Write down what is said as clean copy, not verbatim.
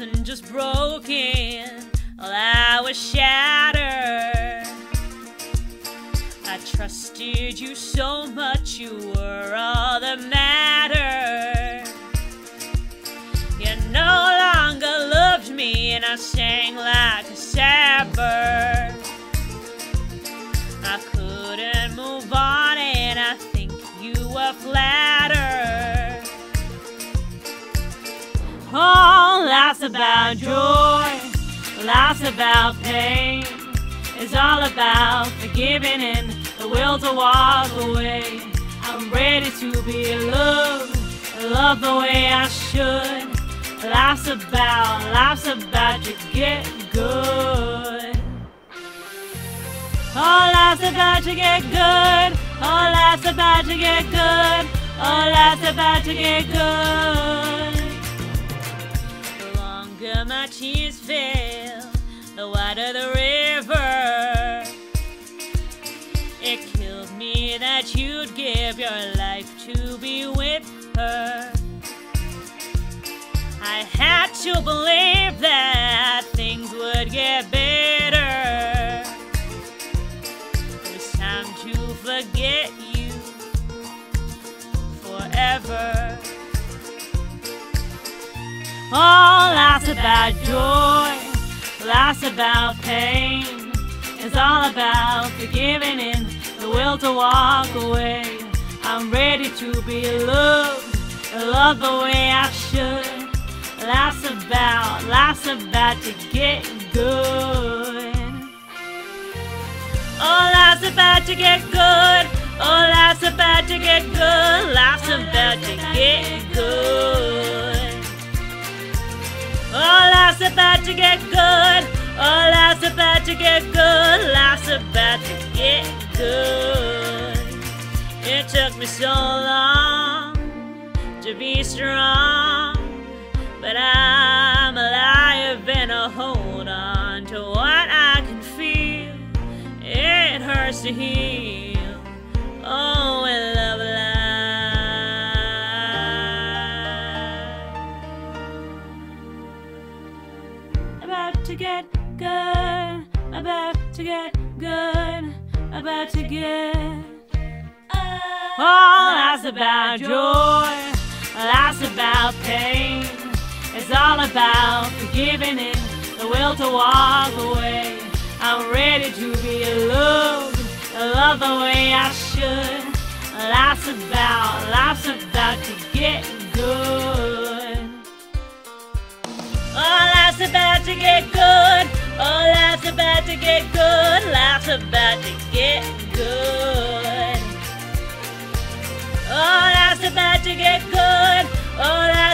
wasn't just broken, well, I was shattered. I trusted you so much, you were all that mattered. You no longer loved me, and I sang like a sad bird. I couldn't move on, and I think you were flattered. Oh, life's about joy, life's about pain. It's all about forgiving and the will to walk away. I'm ready to be loved, loved the way I should. Life's about to get good. Oh, life's about to get good. Oh, life's about to get good. Oh, life's about to get good. The longer my tears fell, the wider the river. It killed me that you'd give your life to be with her. I had to believe that things would get better. It was time to forget you forever. Oh, life's about joy, life's about pain. It's all about forgiving and the will to walk away. I'm ready to be loved, loved the way I should. Life's about to get good. Oh, life's about to get good. Oh, life's about to get good. Life's about to get good. Oh, life's about to get good. Oh, life's about to get good. Life's about to get good. It took me so long to be strong, but I'm alive and I hold on to what I can feel. It hurts to heal. Oh, and love life. About to get good, about to get good, about to get. Oh, life's about joy, life's about pain. It's all about forgiving and the will to walk away. I'm ready to be loved, loved the way I should. Life's about to get good. Oh, life's about to get good. Oh, life's about to get good. Life's about to get good. Oh, life's about to get good. Oh,